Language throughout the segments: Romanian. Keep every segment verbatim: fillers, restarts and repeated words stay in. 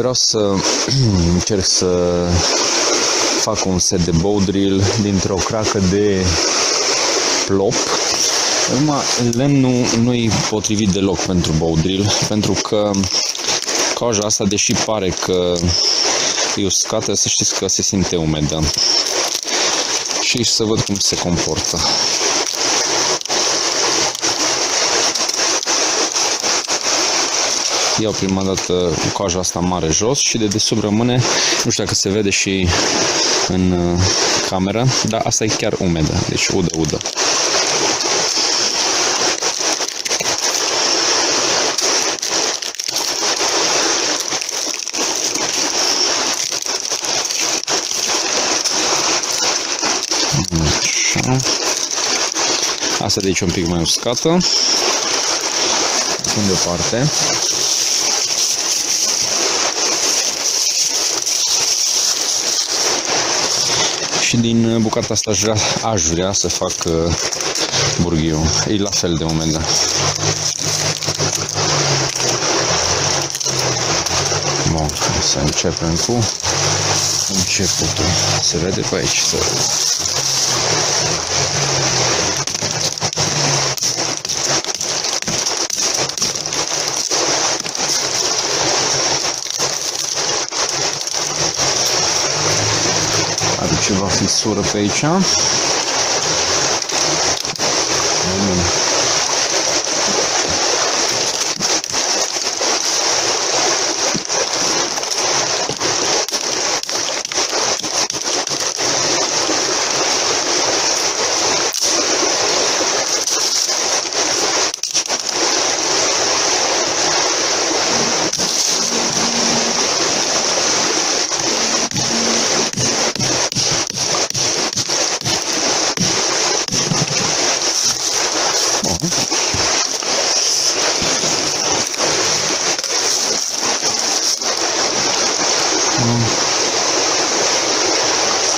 Vreau să încerc să fac un set de bow drill dintr-o cracă de plop. Numai lemnul nu e potrivit deloc pentru bow drill, pentru că coaja asta, deși pare că e uscată, să știți că se simte umedă. Și să văd cum se comportă. Iau prima dată coaja asta mare jos și de desubt rămâne, nu știu dacă se vede și în cameră, dar asta e chiar umedă, deci udă-udă. Așa. Asta deci un pic mai uscată. Pun deoparte. Și din bucata asta aș vrea, aș vrea să fac burghiu. E la fel de umedă. Bun, să începem cu începutul. Se vede pe aici. Ceva fisură pe aici.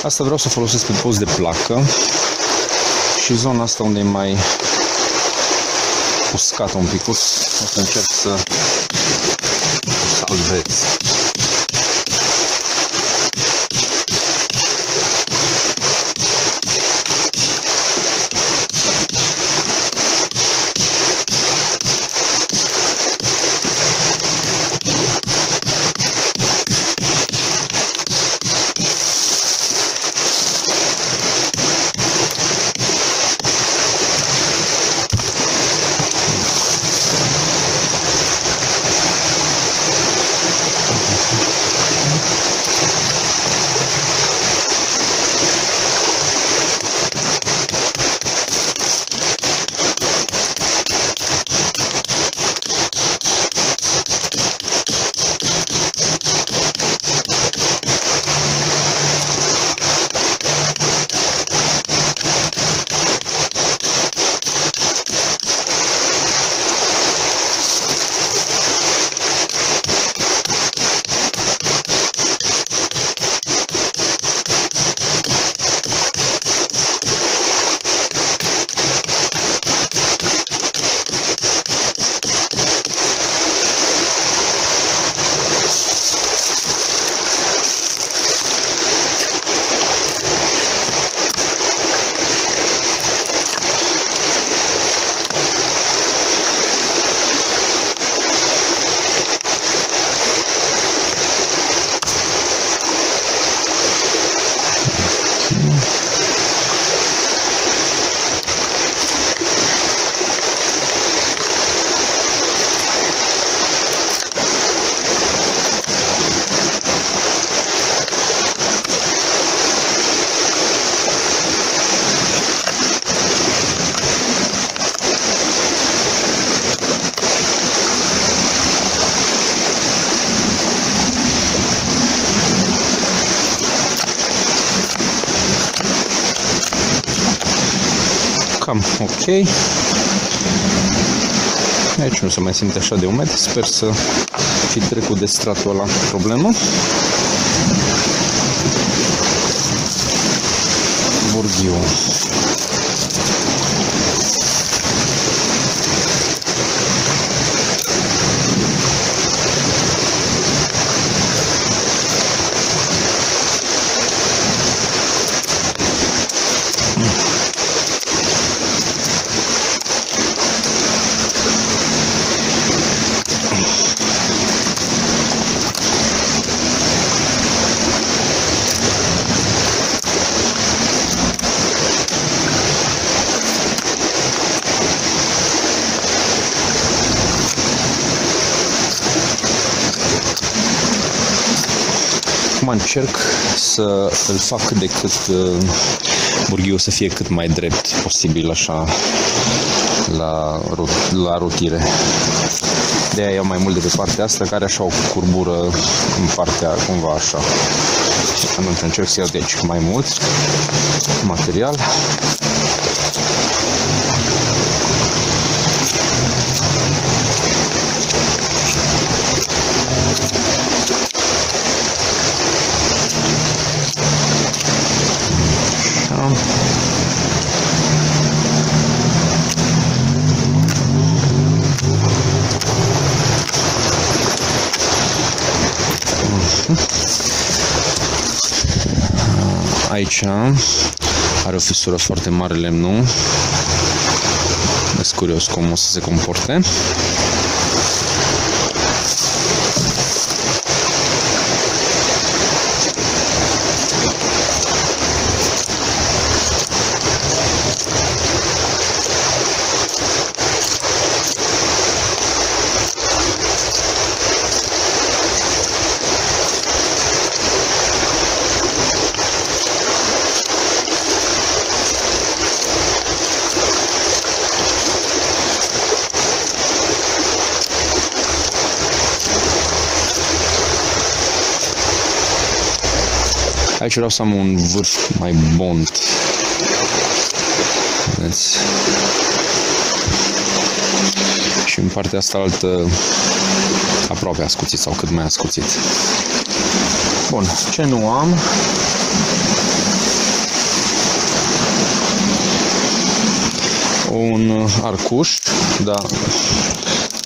Asta vreau să folosesc pe post de placă și zona asta unde e mai uscată un pic, o să încerc să salvez. Cam ok. Aici nu se mai simte așa de umed. Sper să fi trecut de stratul ăla problemă. Burghiu. încerc să îl fac cât de cât burghiul să fie cât mai drept posibil așa la, la rotire. De aia iau mai mult de pe partea asta, care așa o curbură în partea cumva așa. Atunci încerc să iau de aici mai mult material. Aici are o fisură foarte mare lemnul. Sunt curios cum o să se comporte. Aici vreau să am un vârf mai bond. Vedeți? Și în partea asta altă aproape ascuțit sau cât mai ascuțit. Bun, ce nu am? Un arcuș, dar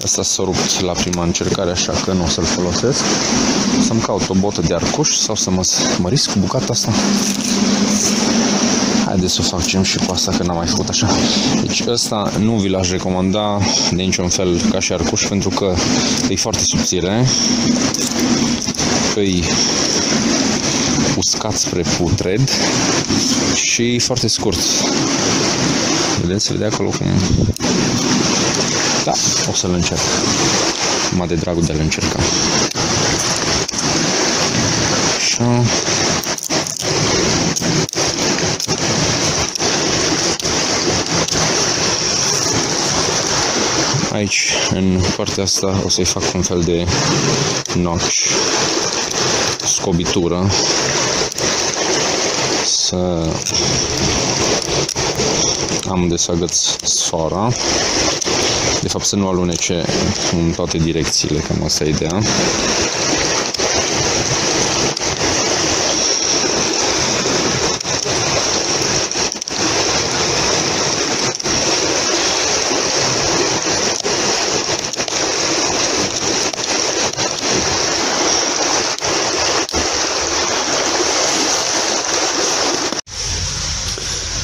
asta s-a rupt la prima încercare, așa că nu o să-l folosesc. Să-mi caut o botă de arcuș sau să mă mărisc cu bucata asta. Haideți să o facem și cu asta, că n-am mai făcut așa. Deci ăsta nu vi l-aș recomanda de niciun fel ca și arcuș, pentru că e foarte subțire. Îi uscat spre putred și e foarte scurt. Vedeți? Se vede acolo cum... Da, o să-l încerc. Numai de dragul de a-l încerca. Așa. Aici, în partea asta, o să-i fac un fel de notch, scobitură. Să am unde să agăț sora. De fapt, să nu alunece în toate direcțiile, cam asta e ideea.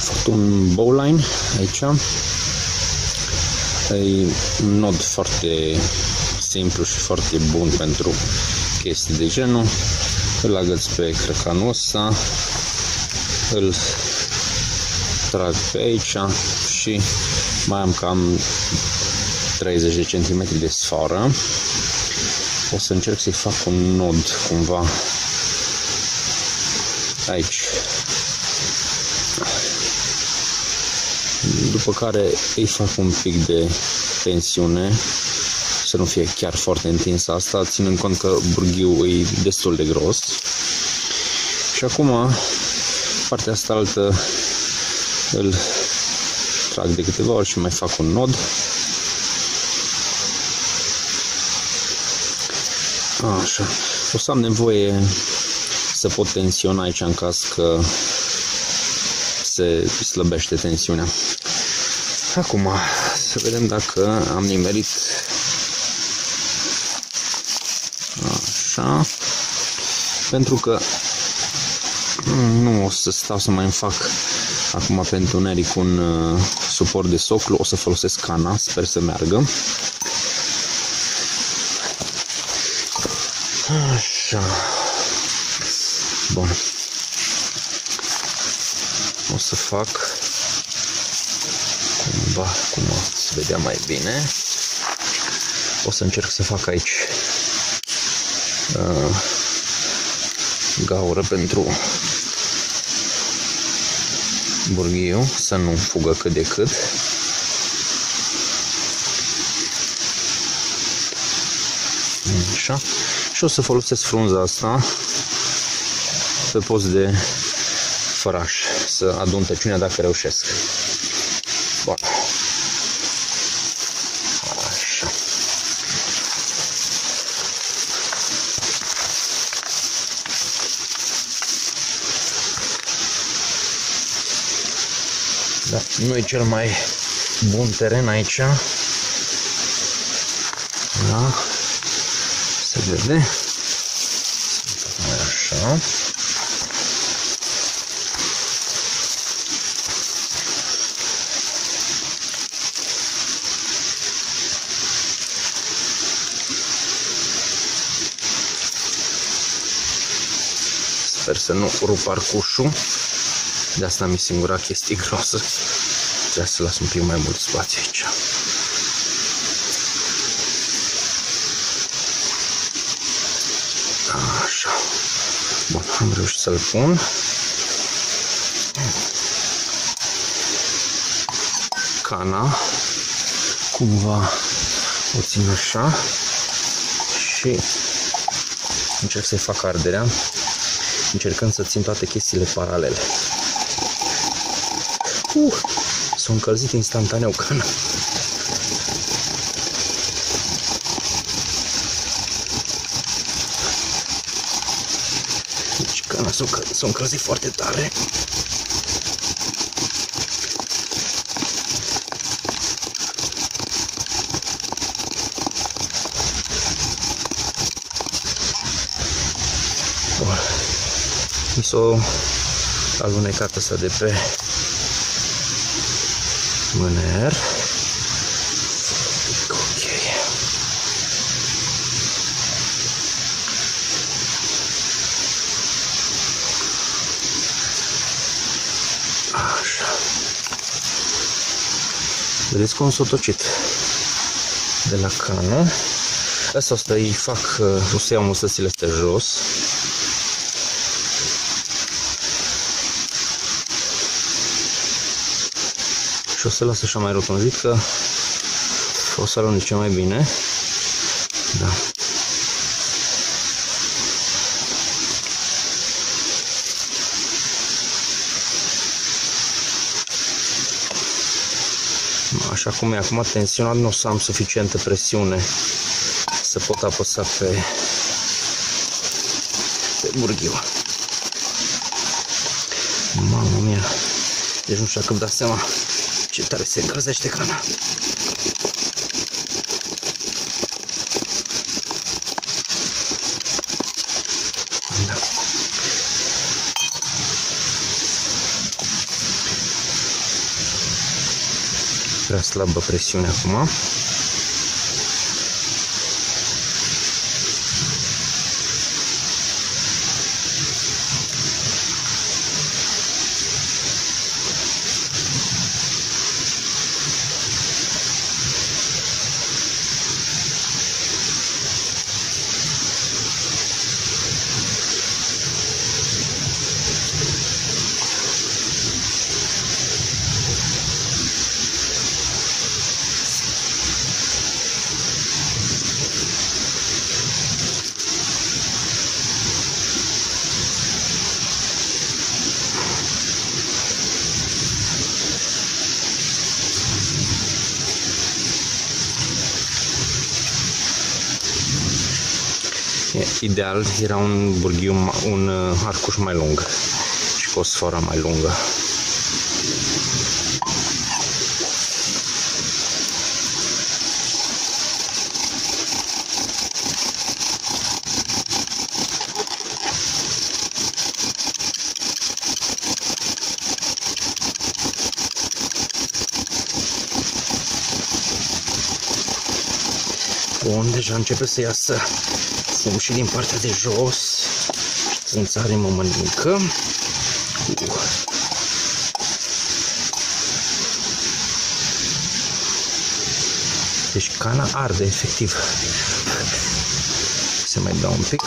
Fac un bowline aici. E un nod foarte simplu și foarte bun pentru chestii de genul. Îl agăț pe cărcanul ăsta, îl trag pe aici și mai am cam treizeci de centimetri de sfoară. O să încerc să-i fac un nod cumva aici. După care îi fac un pic de tensiune, să nu fie chiar foarte întins asta, ținând cont că burghiul e destul de gros. Și acum, partea asta altă îl trag de câteva ori și mai fac un nod. Așa. O să am nevoie să pot tensiona aici în caz că se slăbește tensiunea. Acum, să vedem dacă am nimerit. Așa. Pentru că nu o să stau să mai îmi fac acum pe întuneric un uh, suport de soclu. O să folosesc cana, sper să meargă. Așa. Bun. O să fac cumva, cum se vedea mai bine. O să încerc să fac aici uh, gaură pentru burghiu să nu fugă cât de cât. Așa. Și o să folosesc frunza asta pe post de făraș, să adun tăciunea dacă reușesc. Bun. Așa. Da, nu e cel mai bun teren aici. Da. Se vede. Așa. Sper să nu rup arcușul, de asta mi-e singura chestie groasă. Trebuie să las un pic mai mult spațiu aici. Așa. Bun, am reușit să-l pun. Cana cumva o țin așa și încerc să-i fac arderea, încercând să țin toate chestiile paralele. Uh, s-a încălzit instantaneu cana. Deci cana s-a încălzit foarte tare. Mi s-o alunecat asta de pe mâner. Ok. Așa. Vedeți cum s-o tocit de la cană. Asta o să-i fac, o să iau mustățile astea jos. Și o să las așa mai rotunjit, că o să alunece mai bine. Da. Așa cum e acum tensionat, nu o să am suficientă presiune să pot apăsa pe, pe burghiu. Mamă mia, deci nu știu dacă îmi dați seama ce tare se încălzește cana. Da. Prea slabă presiune acum. Ideal era un burghiu, un arcuș mai lung și cu o sfoară mai lungă. Bun, deja începe să iasă fum și din partea de jos. Țânțarim o mănâncă. Uh. Deci cana arde, efectiv. Se mai dau un pic.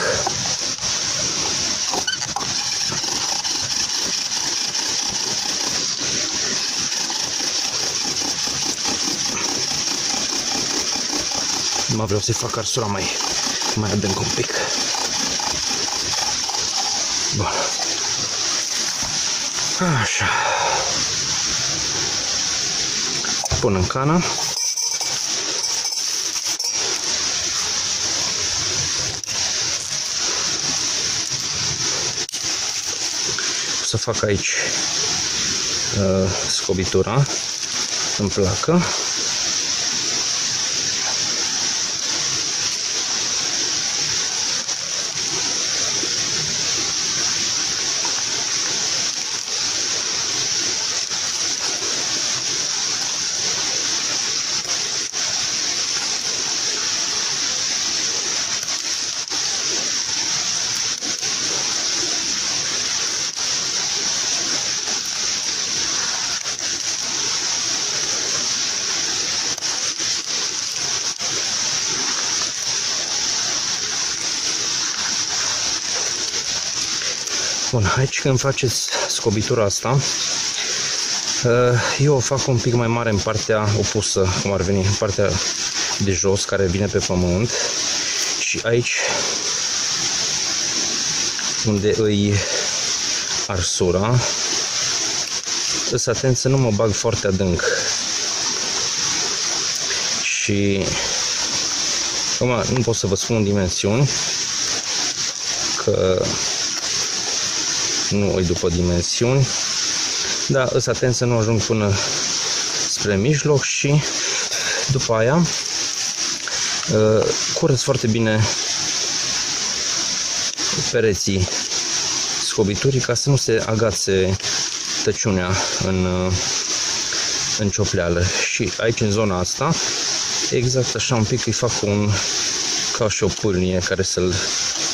Acum vreau să-i fac arsura mai, mai adânc un pic. Bun. Așa. Pun în cana. O să fac aici uh, scobitura în placă. Bun, aici când faceți scobitura asta, eu o fac un pic mai mare în partea opusă, cum ar veni, în partea de jos, care vine pe pământ, și aici unde îi arsura, îs atent să nu mă bag foarte adânc. Și acum nu pot să vă spun dimensiuni, că nu îi după dimensiuni, dar îs atent să nu ajung până spre mijloc și după aia curăț foarte bine pereții scobiturii ca să nu se agațe tăciunea în, în ciopleală. Și aici, în zona asta, exact așa un pic îi fac un, ca și o pâlnie care să-l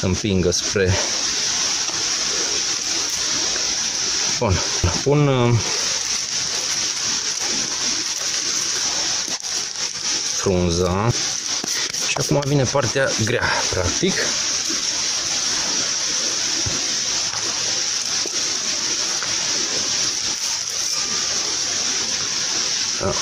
împingă spre... Bun, pun uh, frunza și acum vine partea grea, practic. Da.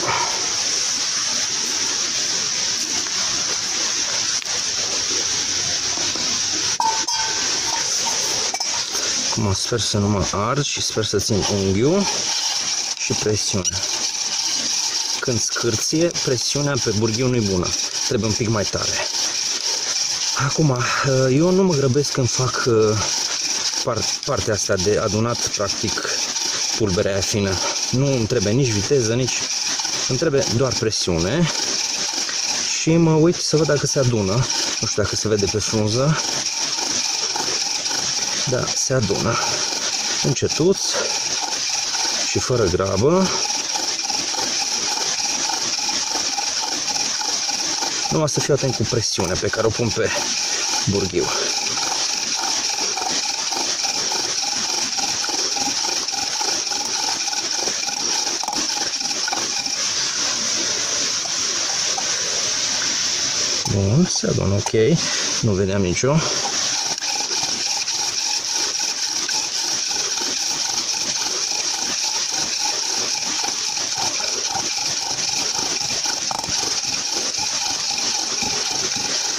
Acum sper să nu mă ard și sper să țin unghiul și presiune. Când scârție, presiunea pe burghiu nu-i bună. Trebuie un pic mai tare. Acum, eu nu mă grăbesc când fac partea asta de adunat, practic, pulberea aia fină. Nu îmi trebuie nici viteză, nici... îmi trebuie doar presiune. Și mă uit să văd dacă se adună. Nu știu dacă se vede pe frunză. Da, se adună încetuț și fără grabă. Numai să fiu atent cu presiunea pe care o pun pe burghiu. Bun, se adună ok, nu vedeam nicio.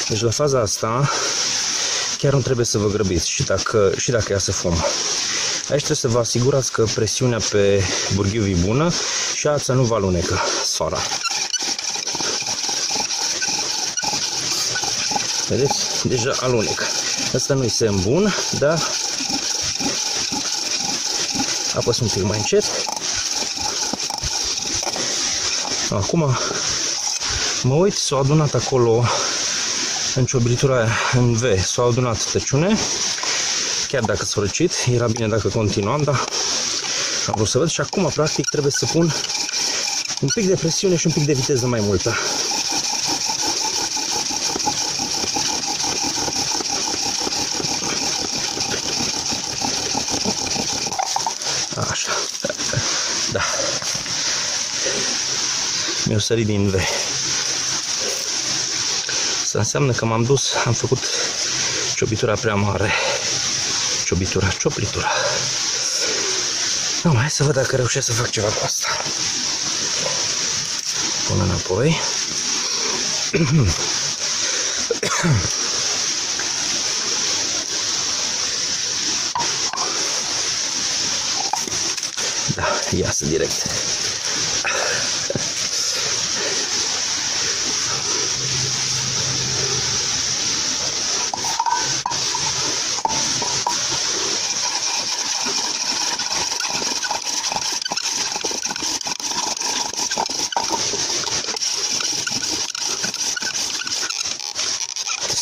Deci la faza asta chiar nu trebuie să vă grăbiți și dacă, și dacă iasă fum. Aici trebuie să vă asigurați că presiunea pe burghiu e bună și ața nu vă alunecă sfara. Vedeți? Deja alunecă. Asta nu-i semn bun, dar apăs un pic mai încet. Acum mă uit să o adunat acolo în ciobritura aia, în V, s-au adunat tăciune, chiar dacă s-a răcit, era bine dacă continuam, dar am vrut să văd. Și acum, practic, trebuie să pun un pic de presiune și un pic de viteză mai multă. Așa, da, mi-o sărit din V. Înseamnă că m-am dus, am făcut ciobitura prea mare. Ciobitura, cioplitura. Nu, mai să văd dacă reușesc să fac ceva cu asta. Pun înapoi. Da, iasă direct.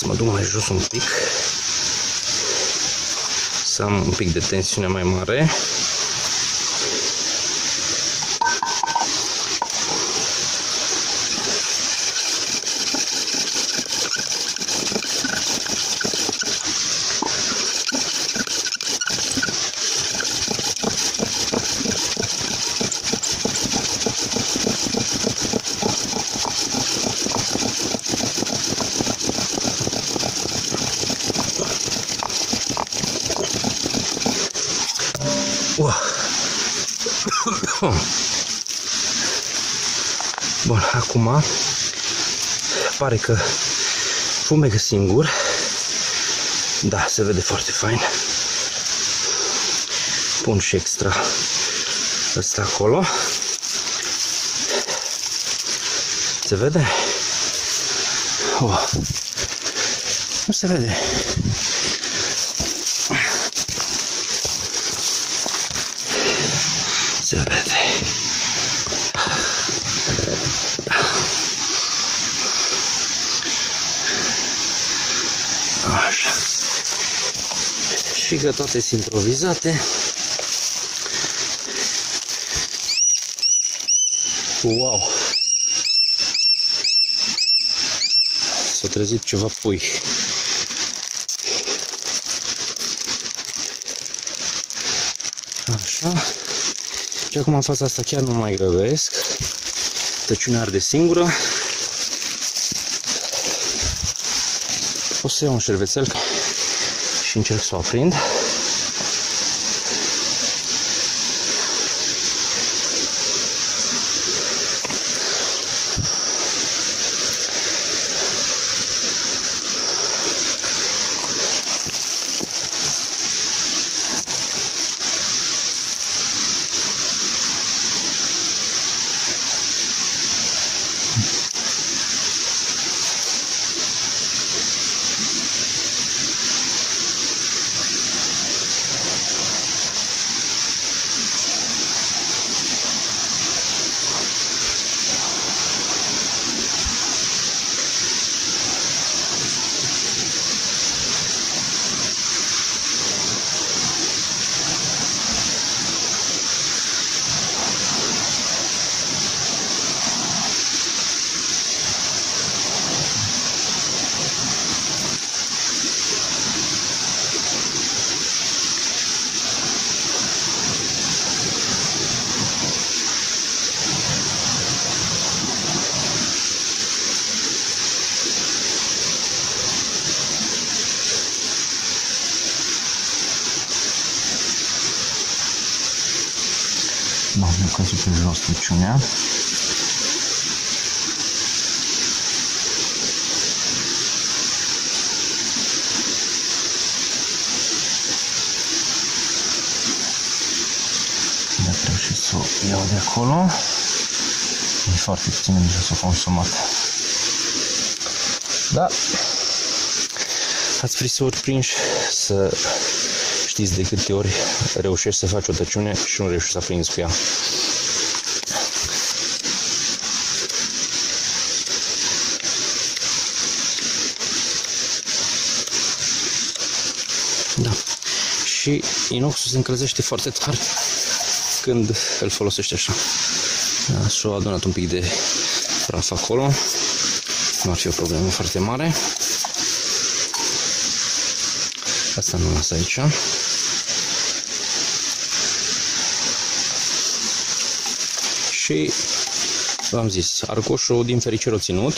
Mă duc mai jos un pic, să am un pic de tensiune mai mare. Bun, acum pare că fumegă singur. Da, se vede foarte fain. Pun și extra ăsta acolo. Se vede? Oh. Nu se vede. Se vede. Așa. Și că toate sunt improvizate. Wow! S-a trezit ceva pui. Așa. Și acum în fața asta chiar nu mai grăbesc. Tăciunea arde singură. O să iau un șervețel și încerc să o aprind. M-am încălzit pe jos tăciunea. Dacă reușit să o iau de acolo. E foarte puțin, deja s-a consumat. Da. Ați fi surprinși să... Știți de câte ori reușești să faci o tăciune și nu reușești să aprinzi cu ea. Da. Și inoxul se încălzește foarte tare când îl folosești așa. S-a adunat un pic de praf acolo. Nu ar fi o problemă foarte mare. Asta nu las aici. Și v-am zis, arcoșul din fericire o ținut,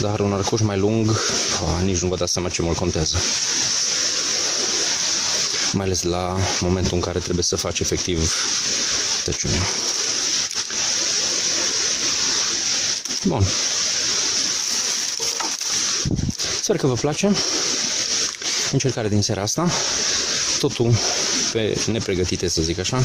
dar un arcoș mai lung, a, nici nu vă dați seama ce mult contează. Mai ales la momentul în care trebuie să faci efectiv tăciunea. Bun. Sper că vă place încercarea din seara asta, totul pe nepregătite, să zic așa.